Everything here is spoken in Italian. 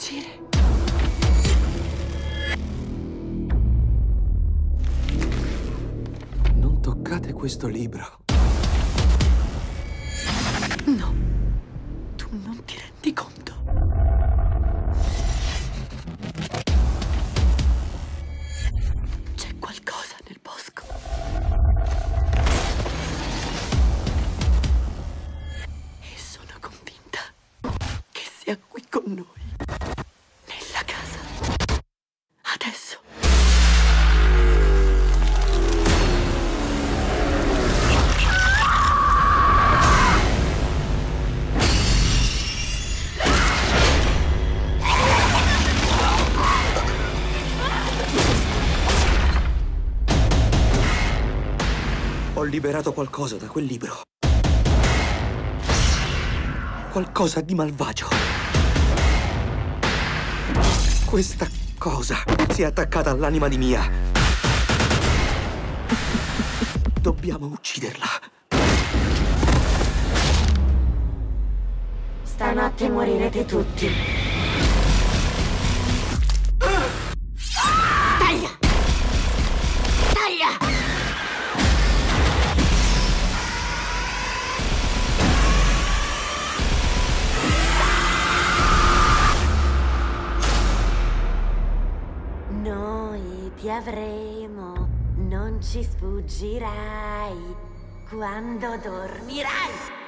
uccide. Non toccate questo libro. No, tu non ti rendi conto. C'è qualcosa nel bosco. E sono convinta che sia qui con noi. Nella casa. Adesso. Ho liberato qualcosa da quel libro. Qualcosa di malvagio. Questa cosa si è attaccata all'anima di Mia. Dobbiamo ucciderla. Stanotte morirete tutti. Taglia! Taglia! Noi ti avremo, non ci sfuggirai quando dormirai.